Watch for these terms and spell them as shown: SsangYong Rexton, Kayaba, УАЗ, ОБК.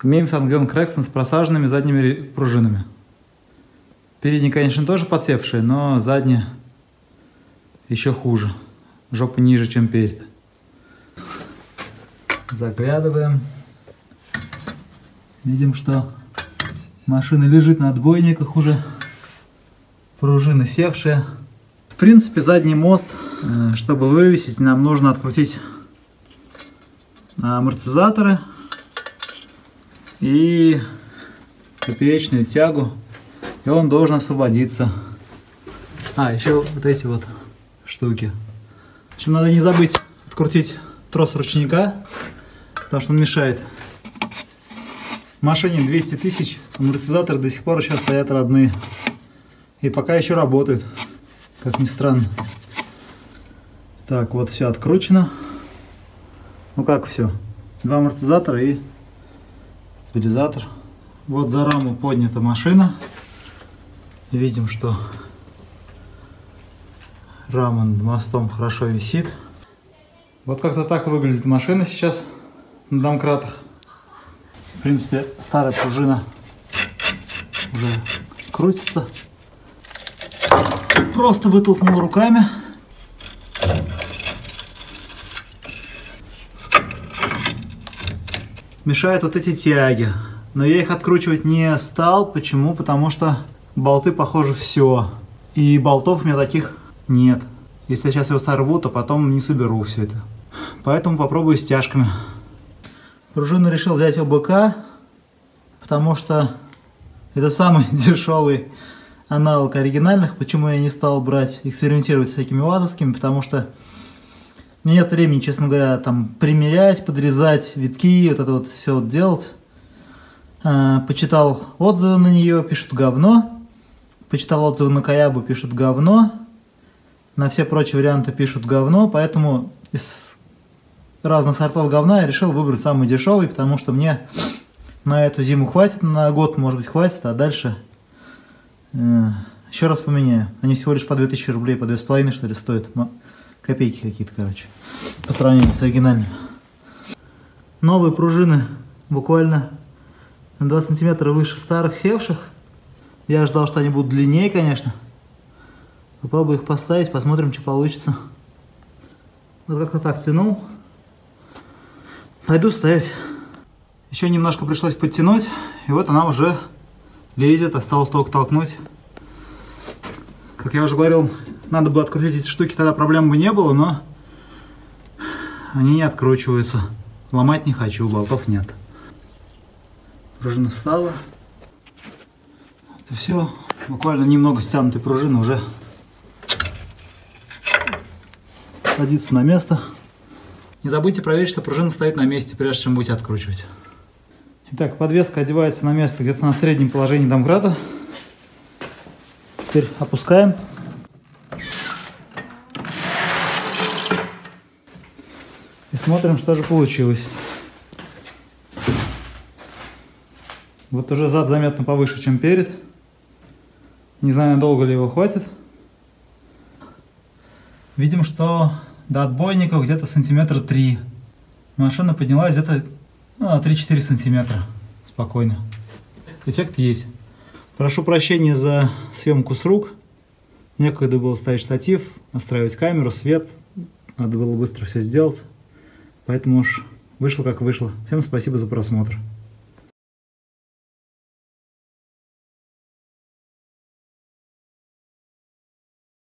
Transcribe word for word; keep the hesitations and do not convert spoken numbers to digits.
Кмим SsangYong Rexton с просаженными задними пружинами. Передние, конечно, тоже подсевшие, но задние еще хуже. Жопа ниже, чем перед. Заглядываем. Видим, что машина лежит на отбойниках уже. Пружины севшие. В принципе, задний мост, чтобы вывесить, нам нужно открутить амортизаторы и поперечную тягу, и он должен освободиться. А, еще вот эти вот штуки. В общем, надо не забыть открутить трос ручника, потому что он мешает. В машине двести тысяч, амортизаторы до сих пор еще стоят родные. И пока еще работают, как ни странно. Так, вот все откручено. Ну как все? Два амортизатора и стабилизатор. Вот за раму поднята машина. Видим, что рама над мостом хорошо висит. Вот как-то так выглядит машина сейчас на домкратах. В принципе, старая пружина уже крутится. Просто вытолкнул руками. Мешают вот эти тяги, но я их откручивать не стал. Почему? Потому что болты, похоже, все. И болтов у меня таких нет. Если я сейчас его сорву, то потом не соберу все это. Поэтому попробую стяжками. Пружину решил взять ОБК, потому что это самый дешевый аналог оригинальных. Почему я не стал брать, экспериментировать с всякими УАЗовскими? Потому что нет времени, честно говоря, там примерять, подрезать витки, вот это вот все вот делать. А, почитал отзывы на нее, пишут говно. Почитал отзывы на Каябу, пишут говно. На все прочие варианты пишут говно. Поэтому из разных сортов говна я решил выбрать самый дешевый, потому что мне на эту зиму хватит, на год, может быть, хватит, а дальше э, еще раз поменяю. Они всего лишь по две тысячи рублей, по две с половиной, что ли, стоят. Копейки какие-то, короче, по сравнению с оригинальными. Новые пружины буквально на два сантиметра выше старых севших. Я ожидал, что они будут длиннее, конечно. Попробую их поставить, посмотрим, что получится. Вот как-то так тянул. Пойду ставить. Еще немножко пришлось подтянуть, и вот она уже лезет, осталось только толкнуть. Как я уже говорил, надо было открутить эти штуки, тогда проблем бы не было, но они не откручиваются. Ломать не хочу, болтов нет. Пружина встала. Это все. Буквально немного стянутой пружины уже садится на место. Не забудьте проверить, что пружина стоит на месте, прежде чем будете откручивать. Итак, подвеска одевается на место где-то на среднем положении домкрата. Теперь опускаем. И смотрим, что же получилось. Вот уже зад заметно повыше, чем перед. Не знаю, надолго ли его хватит. Видим, что до отбойников где-то сантиметра три. Машина поднялась где-то ну, на три-четыре сантиметра. Спокойно. Эффект есть. Прошу прощения за съемку с рук. Некогда было ставить штатив, настраивать камеру, свет. Надо было быстро все сделать. Поэтому уж вышло как вышло. Всем спасибо за просмотр.